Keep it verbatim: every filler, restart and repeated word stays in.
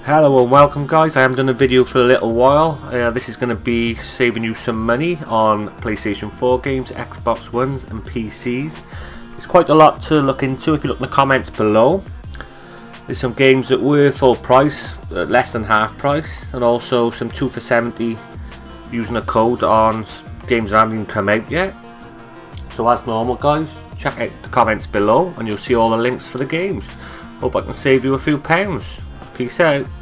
Hello and welcome, guys. I haven't done a video for a little while. Uh, this is going to be saving you some money on PlayStation four games, Xbox Ones and P Cs. There's quite a lot to look into if you look in the comments below. There's some games that were full price, uh, less than half price, and also some two for seventy using a code on games that haven't even come out yet. So as normal, guys, check out the comments below and you'll see all the links for the games. Hope I can save you a few pounds. Peace out.